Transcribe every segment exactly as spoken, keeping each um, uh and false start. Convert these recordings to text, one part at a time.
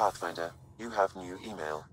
Pathfinder, you have new email.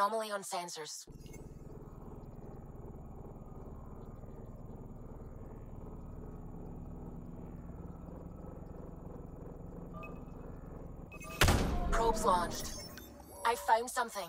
anomaly on sensors. Probes launched. I found something.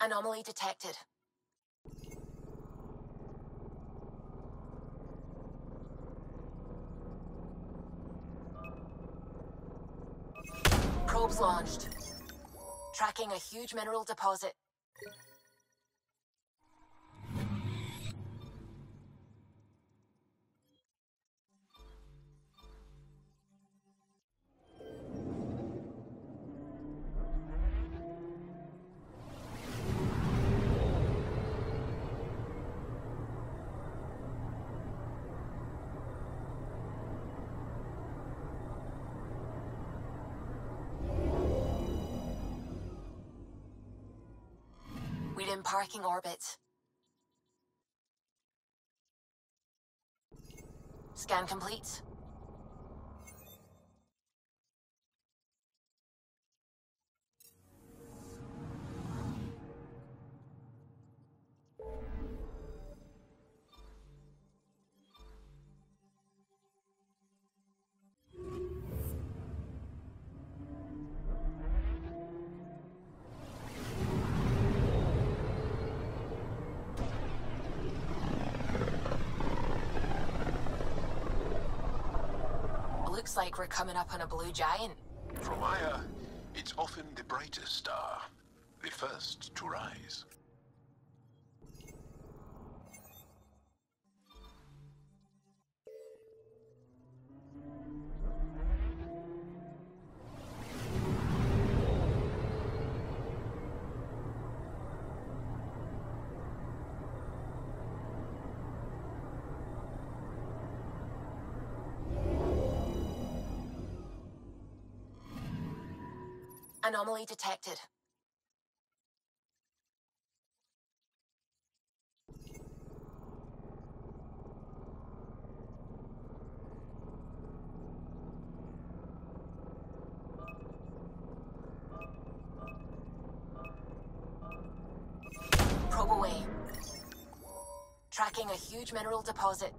Anomaly detected. Probes launched. Tracking a huge mineral deposit. In parking orbit. Scan complete. Looks like we're coming up on a blue giant. From Aya, it's often the brightest star, the first to rise. Anomaly detected. Probe away. Tracking a huge mineral deposit.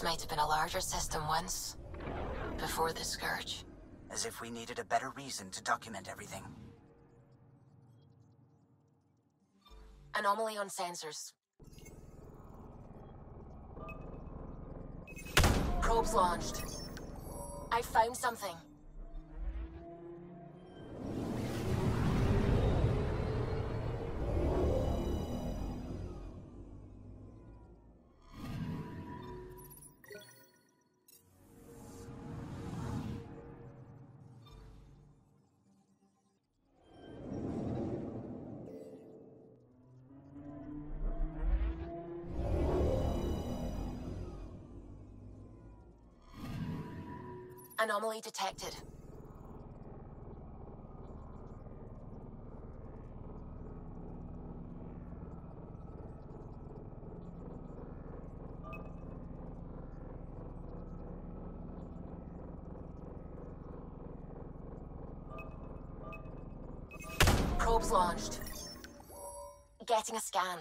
This might have been a larger system once, before the Scourge. As if we needed a better reason to document everything. Anomaly on sensors. Probes launched. I found something. Anomaly detected. Probes launched. Getting a scan.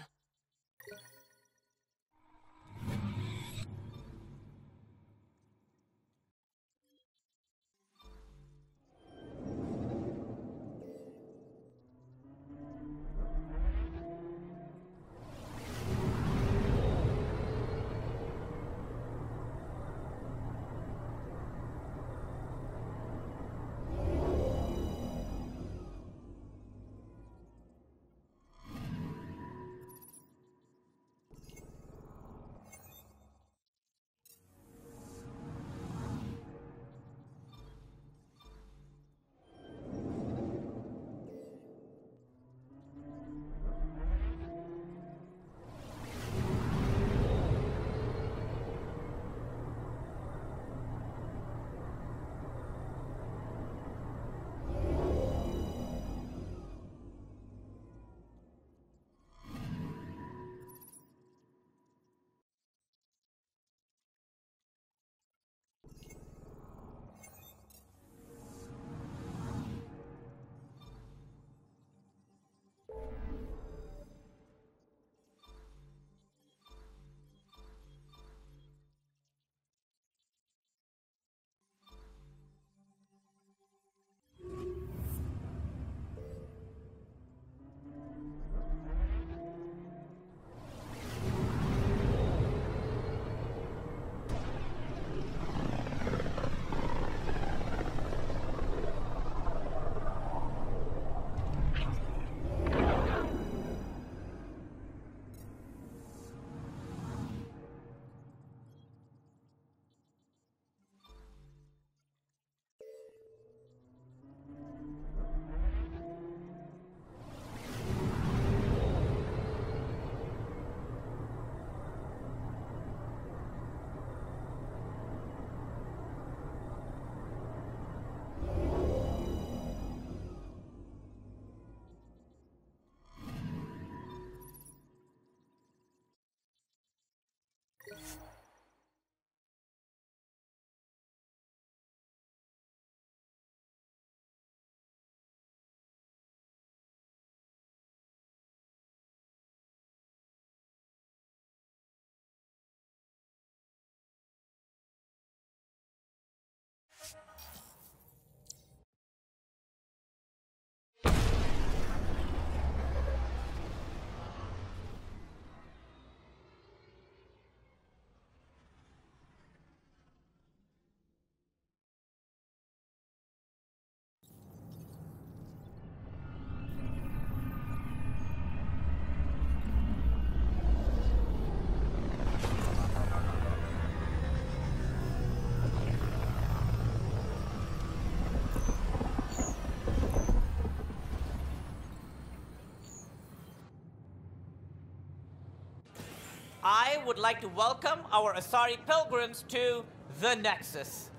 I would like to welcome our Asari pilgrims to the Nexus.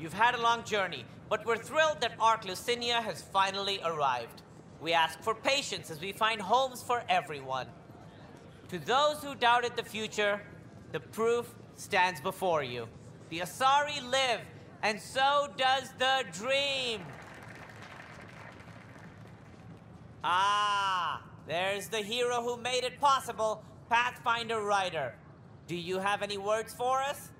You've had a long journey, but we're thrilled that Arc Lucinia has finally arrived. We ask for patience as we find homes for everyone. To those who doubted the future, the proof stands before you. The Asari live, and so does the dream. Ah, there's the hero who made it possible, Pathfinder Ryder. Do you have any words for us?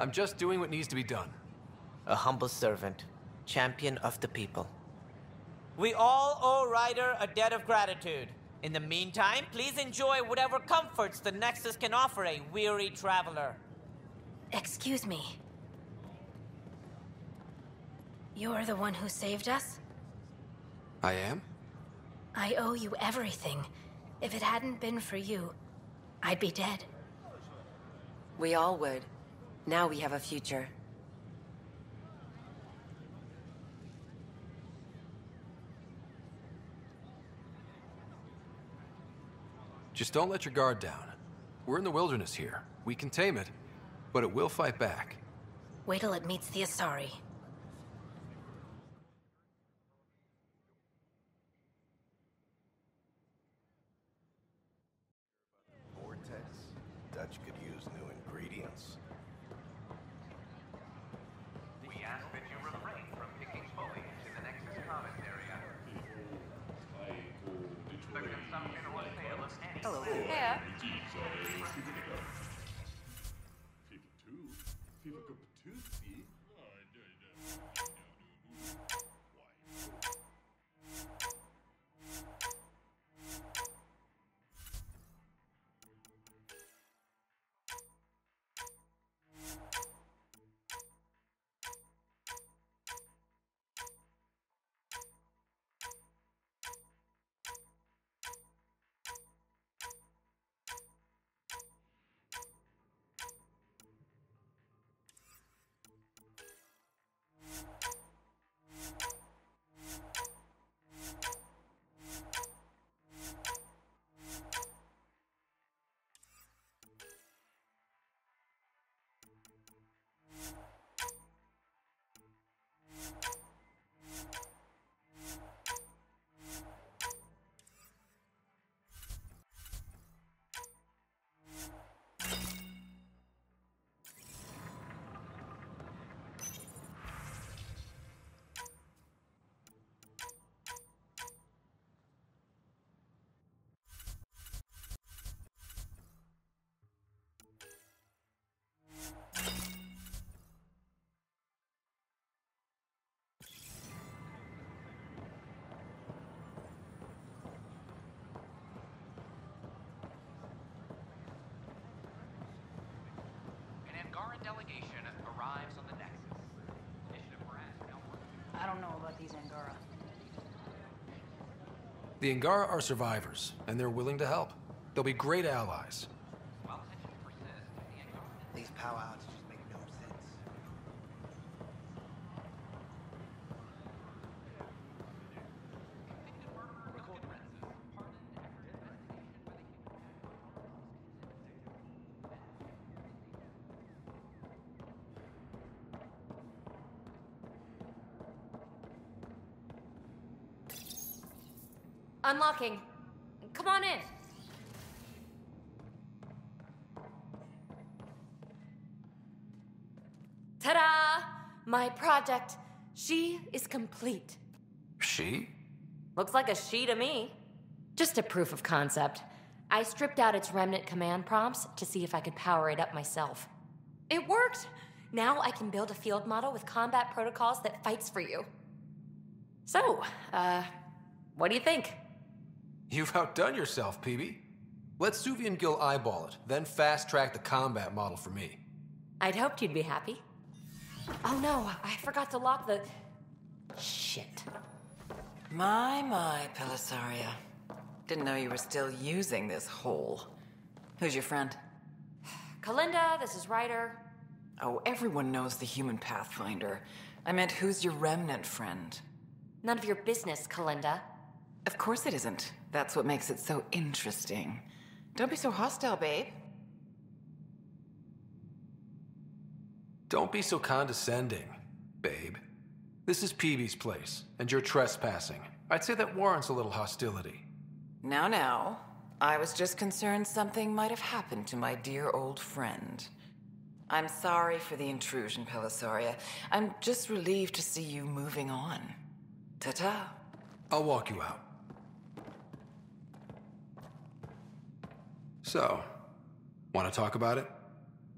I'm just doing what needs to be done. A humble servant, champion of the people. We all owe Ryder a debt of gratitude. In the meantime, please enjoy whatever comforts the Nexus can offer a weary traveler. Excuse me. You're the one who saved us? I am? I owe you everything. If it hadn't been for you, I'd be dead. We all would. Now we have a future. Just don't let your guard down. We're in the wilderness here. We can tame it, but it will fight back. Wait till it meets the Asari. Delegation arrives on the Nexus. I don't know about these Angara. The Angara are survivors, and they're willing to help. They'll be great allies. While tension persists, the Angara... These power outages make no sense. Unlocking. Come on in. Ta-da! My project. She is complete. She? Looks like a she to me. Just a proof of concept. I stripped out its remnant command prompts to see if I could power it up myself. It worked! Now I can build a field model with combat protocols that fights for you. So, uh, what do you think? You've outdone yourself, Peebee. Let Suvi and Gil eyeball it, then fast-track the combat model for me. I'd hoped you'd be happy. Oh no, I forgot to lock the... Shit. My, my, Pelissaria. Didn't know you were still using this hole. Who's your friend? Kalinda, this is Ryder. Oh, everyone knows the human Pathfinder. I meant, who's your remnant friend? None of your business, Kalinda. Of course it isn't. That's what makes it so interesting. Don't be so hostile, babe. Don't be so condescending, babe. This is Peebee's place, and you're trespassing. I'd say that warrants a little hostility. Now, now. I was just concerned something might have happened to my dear old friend. I'm sorry for the intrusion, Pelissaria. I'm just relieved to see you moving on. Ta-ta. I'll walk you out. So, want to talk about it?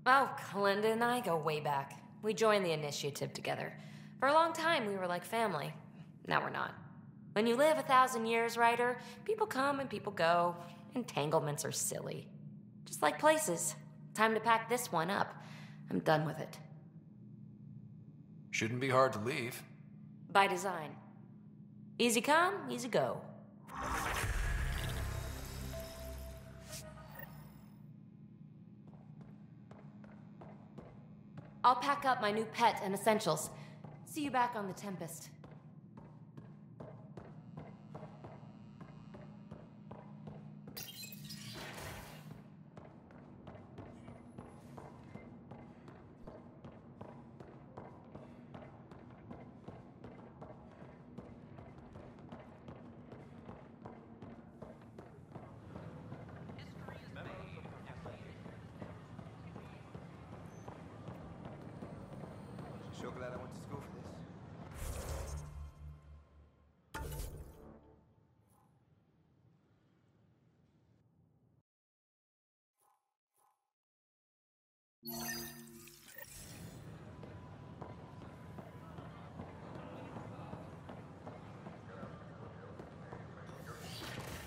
Oh, Kalinda and I go way back. We joined the initiative together. For a long time, we were like family. Now we're not. When you live a thousand years, Ryder, people come and people go. Entanglements are silly. Just like places. Time to pack this one up. I'm done with it. Shouldn't be hard to leave. By design. Easy come, easy go. I'll pack up my new pet and essentials. See you back on the Tempest.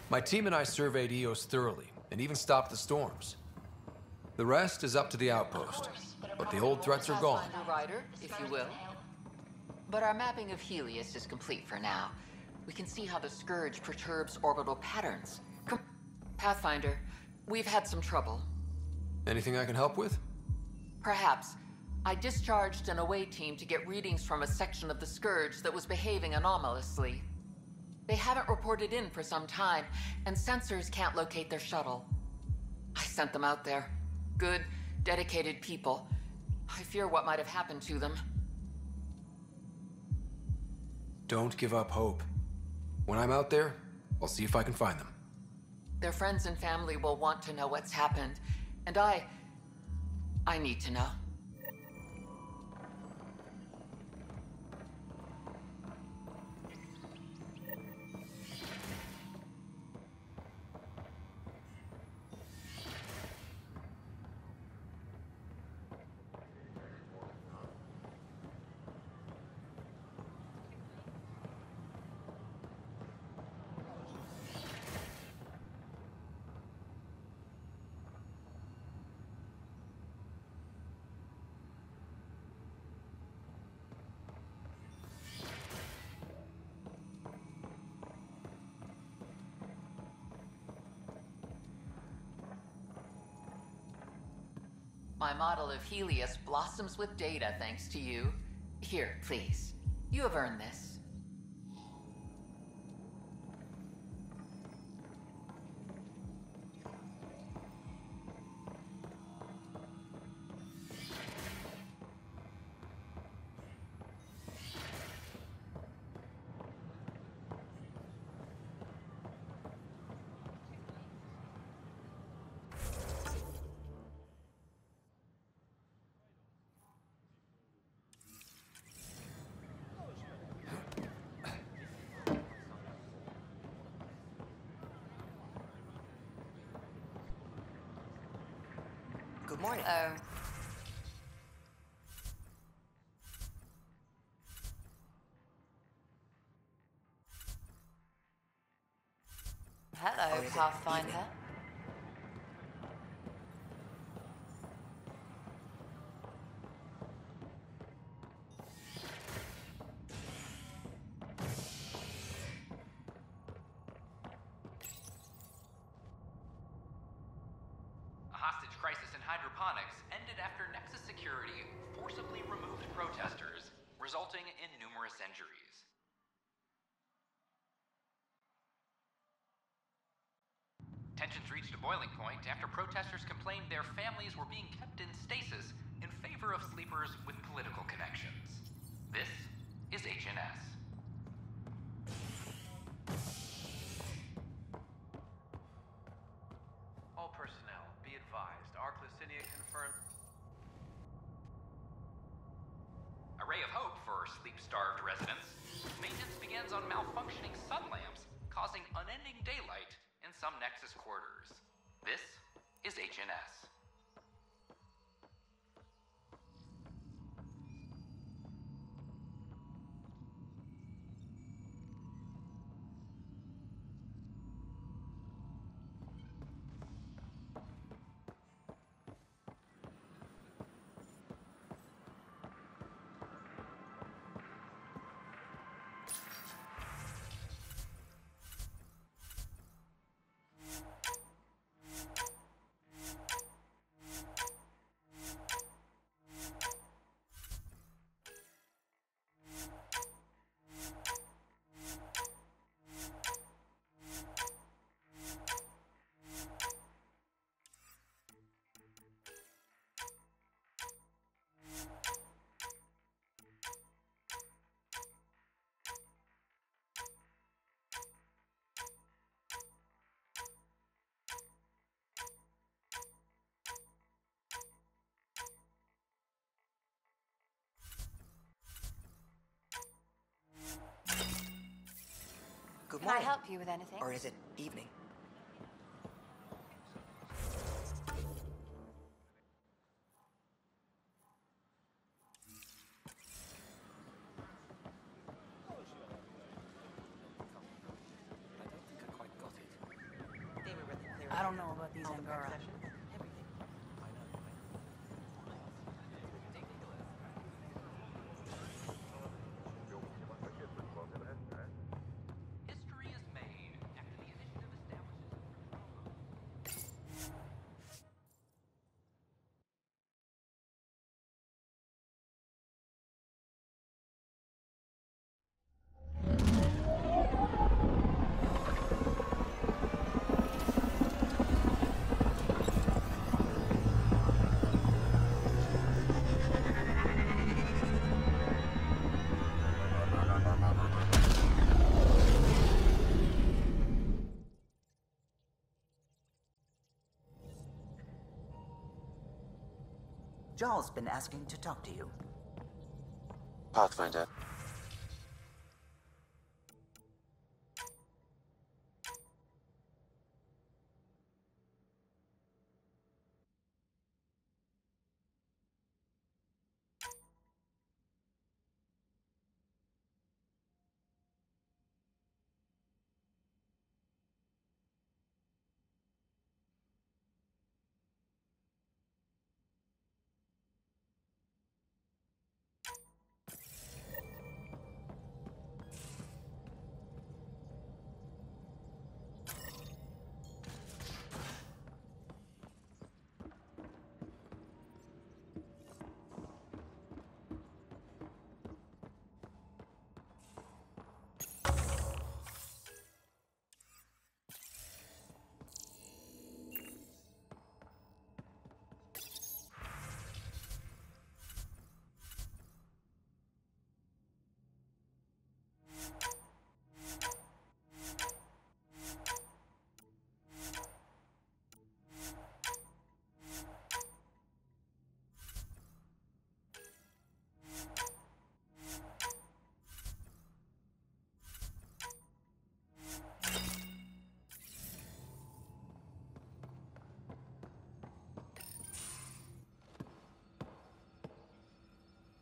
My team and I surveyed E O S thoroughly, and even stopped the storms. The rest is up to the outpost, but the old threats are gone. Ryder, if you will. But our mapping of Helios is complete for now. We can see how the Scourge perturbs orbital patterns. Com Pathfinder, we've had some trouble. Anything I can help with? Perhaps. I discharged an away team to get readings from a section of the Scourge that was behaving anomalously. They haven't reported in for some time, and sensors can't locate their shuttle. I sent them out there. Good, dedicated people. I fear what might have happened to them. Don't give up hope. When I'm out there, I'll see if I can find them. Their friends and family will want to know what's happened, and I... I need to know. My model of Helios blossoms with data thanks to you. Here, please. You have earned this. Morning. Uh, hello, oh, Pathfinder. Tensions reached a boiling point after protesters complained their families were being kept in stasis in favor of sleepers with political connections. This is H N S. All personnel, be advised. Arc Lucinia confirmed... A ray of hope for sleep-starved residents. Maintenance begins on malfunctioning sun lamps, causing unending daylight in some Nexus quarters. This is H N S. Can morning. I help you with anything? Or is it evening? I don't know about these Angara. Jaal's been asking to talk to you. Pathfinder.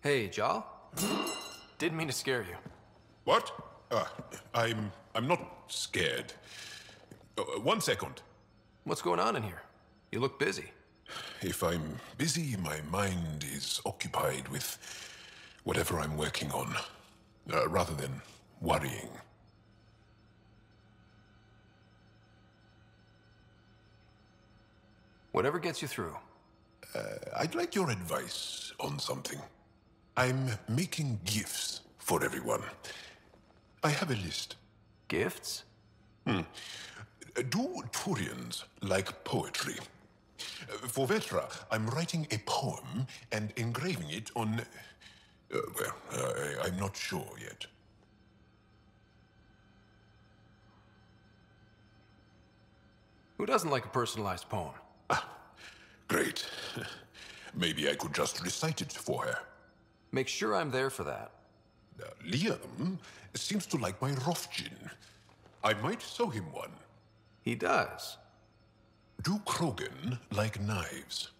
Hey, Jaal. Didn't mean to scare you. What? Uh, I'm... I'm not scared. Uh, one second. What's going on in here? You look busy. If I'm busy, my mind is occupied with whatever I'm working on, uh, rather than worrying. Whatever gets you through. Uh, I'd like your advice on something. I'm making gifts for everyone. I have a list. Gifts? Hmm. Do Turians like poetry? For Vetra, I'm writing a poem and engraving it on... Uh, well, uh, I'm not sure yet. Who doesn't like a personalized poem? Ah, great. Maybe I could just recite it for her. Make sure I'm there for that. Uh, Liam seems to like my Rofjin. I might sew him one. He does. Do Krogan like knives?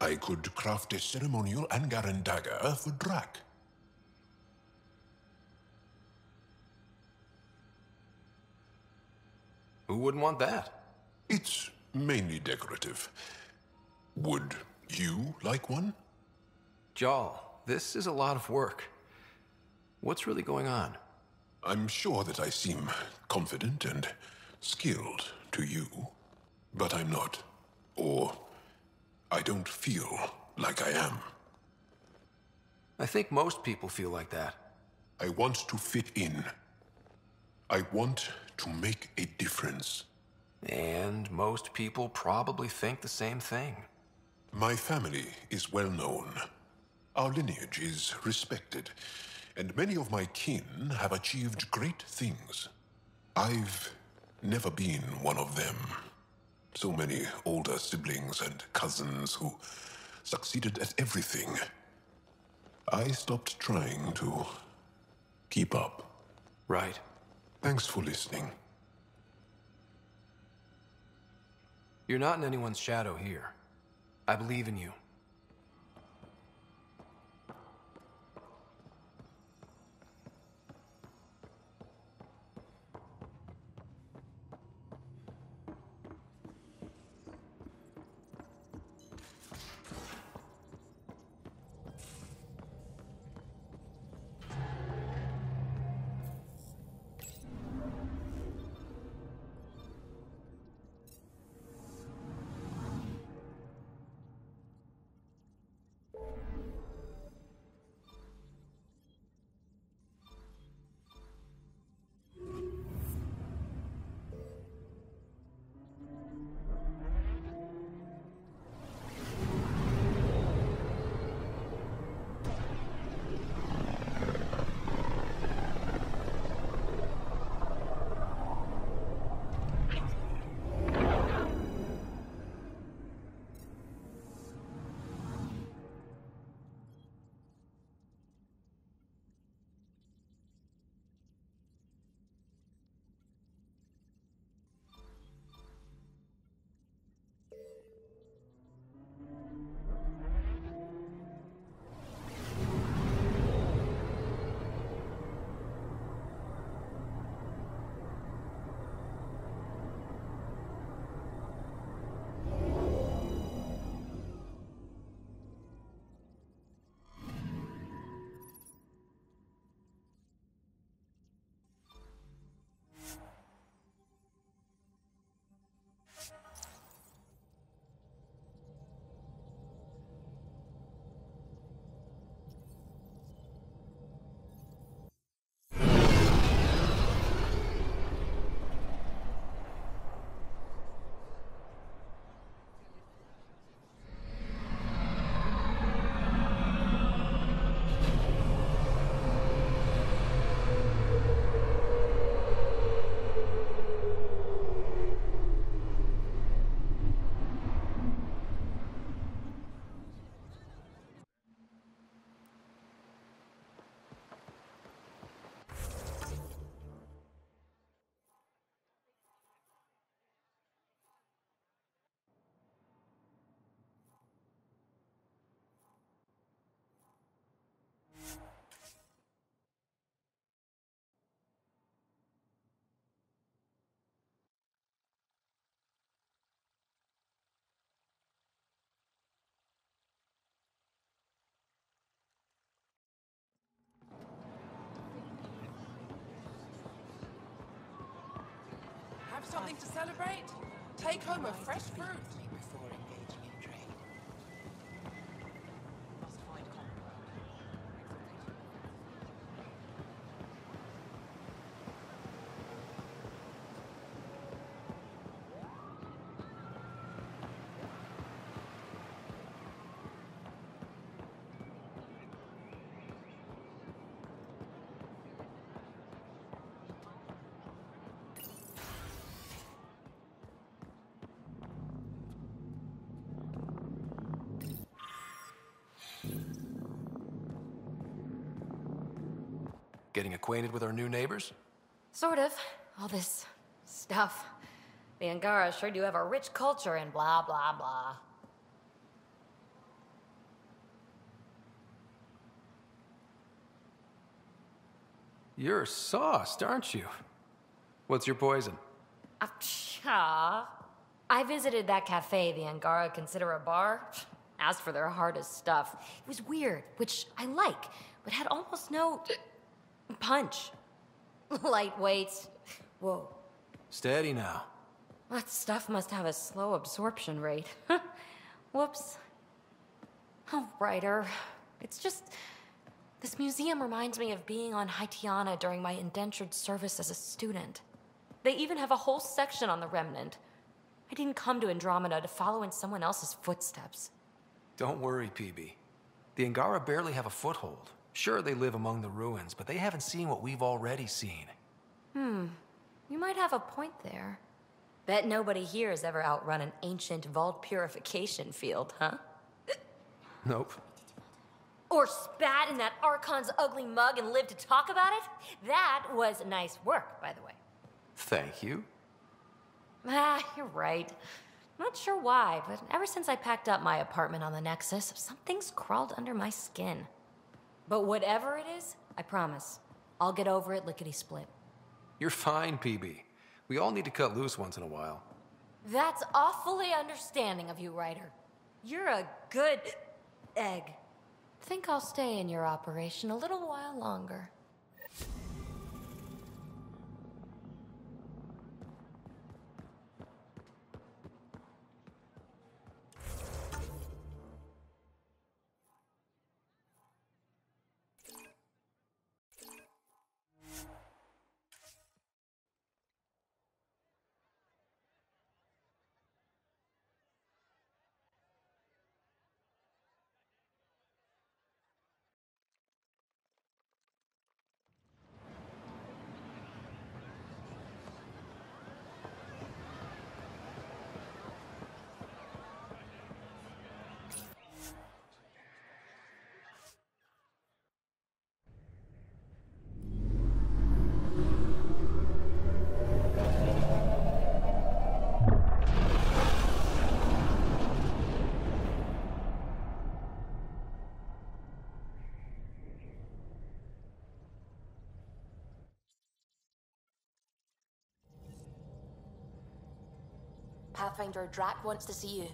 I could craft a ceremonial Angaran dagger for Drack. Who wouldn't want that? It's mainly decorative. Would you like one? Jaal. This is a lot of work. What's really going on? I'm sure that I seem confident and skilled to you, but I'm not. Or I don't feel like I am. I think most people feel like that. I want to fit in. I want to make a difference. And most people probably think the same thing. My family is well known. Our lineage is respected, and many of my kin have achieved great things. I've never been one of them. So many older siblings and cousins who succeeded at everything. I stopped trying to keep up. Right. Thanks for listening. You're not in anyone's shadow here. I believe in you. Something to celebrate? Take home a fresh fruit. Before engaging in trade. Getting acquainted with our new neighbors? Sort of. All this stuff. The Angara sure do have a rich culture and blah, blah, blah. You're sauced, aren't you? What's your poison? Uh, I visited that cafe the Angara consider a bar. Asked for their hardest stuff. It was weird, which I like, but had almost no... punch. Lightweights. Whoa. Steady now. That stuff must have a slow absorption rate. Whoops. Oh, Ryder. It's just... this museum reminds me of being on Haitiana during my indentured service as a student. They even have a whole section on the remnant. I didn't come to Andromeda to follow in someone else's footsteps. Don't worry, Peebee. The Angara barely have a foothold. Sure, they live among the ruins, but they haven't seen what we've already seen. Hmm. You might have a point there. Bet nobody here has ever outrun an ancient vault purification field, huh? Nope. Or spat in that Archon's ugly mug and lived to talk about it? That was nice work, by the way. Thank you. Ah, you're right. Not sure why, but ever since I packed up my apartment on the Nexus, something's crawled under my skin. But whatever it is, I promise, I'll get over it lickety-split. You're fine, Peebee. We all need to cut loose once in a while. That's awfully understanding of you, Ryder. You're a good egg. Think I'll stay in your operation a little while longer. Pathfinder Drack wants to see you.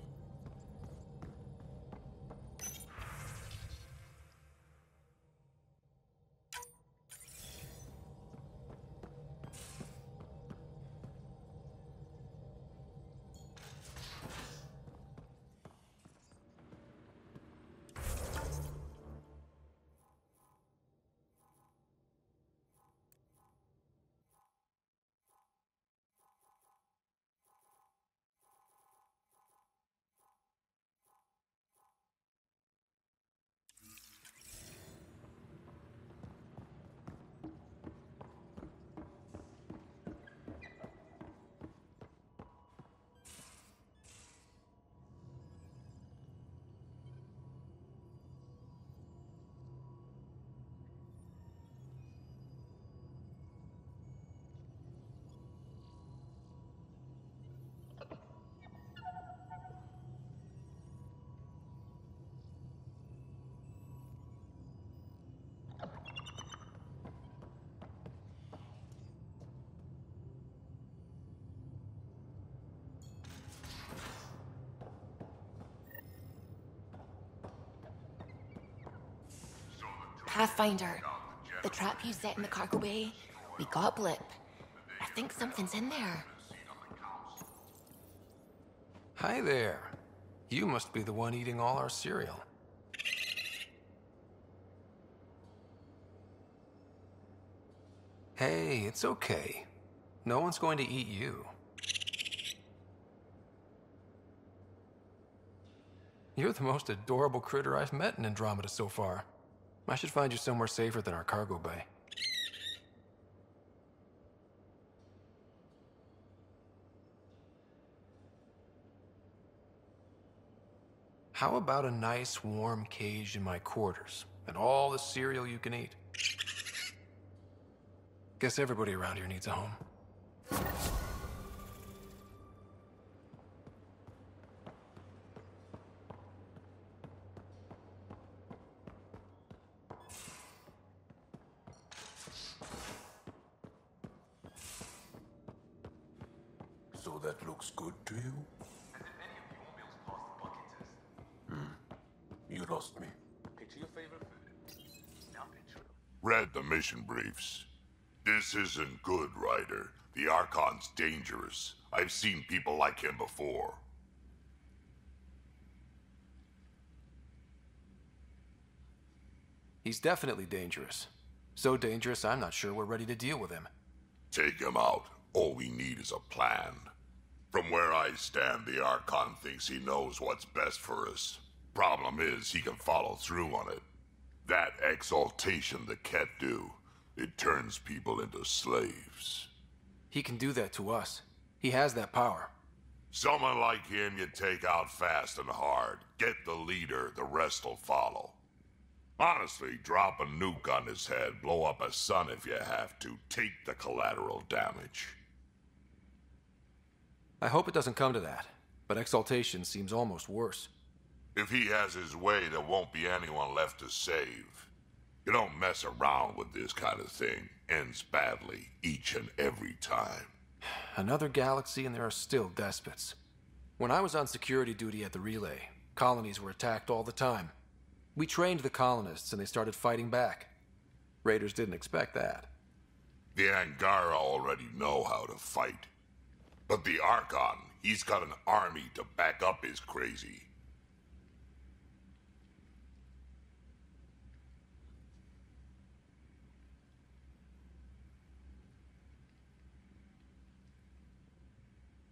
Pathfinder, the trap you set in the cargo bay, we got Blip. I think something's in there. Hi there. You must be the one eating all our cereal. Hey, it's okay. No one's going to eat you. You're the most adorable critter I've met in Andromeda so far. I should find you somewhere safer than our cargo bay. How about a nice warm cage in my quarters and all the cereal you can eat? Guess everybody around here needs a home. Briefs. This isn't good, Ryder. The Archon's dangerous. I've seen people like him before. He's definitely dangerous. So dangerous, I'm not sure we're ready to deal with him. Take him out. All we need is a plan. From where I stand, the Archon thinks he knows what's best for us. Problem is, he can follow through on it. That exaltation the Kett do, it turns people into slaves. He can do that to us. He has that power. Someone like him you take out fast and hard. Get the leader, the rest will follow. Honestly, drop a nuke on his head, blow up a sun if you have to, take the collateral damage. I hope it doesn't come to that, but exaltation seems almost worse. If he has his way, there won't be anyone left to save. You don't mess around with this kind of thing. Ends badly, each and every time. Another galaxy and there are still despots. When I was on security duty at the relay, colonies were attacked all the time. We trained the colonists and they started fighting back. Raiders didn't expect that. The Angara already know how to fight. But the Archon, he's got an army to back up his crazy.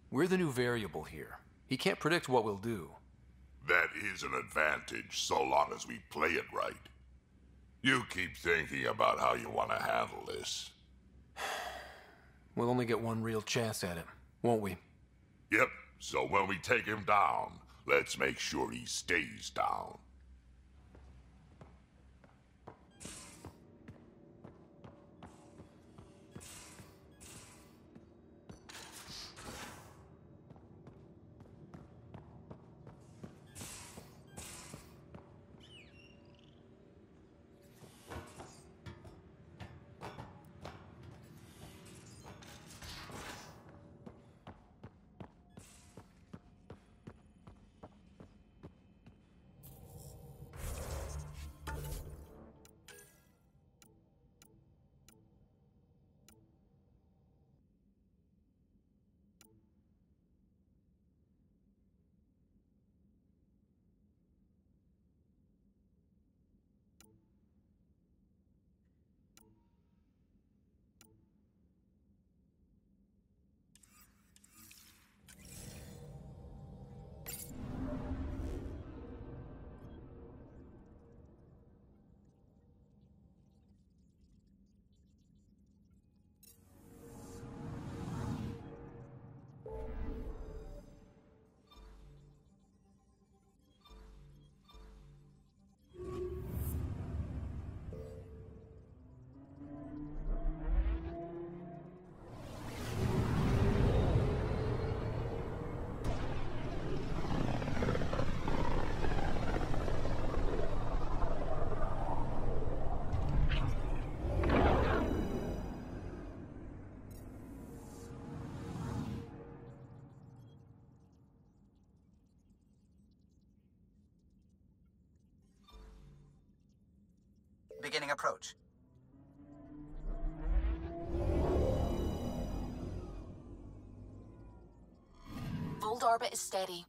We're the new variable here. He can't predict what we'll do. That is an advantage, so long as we play it right. You keep thinking about how you want to handle this. We'll only get one real chance at him, won't we? Yep, so when we take him down, let's make sure he stays down. Beginning approach. Vold orbit is steady.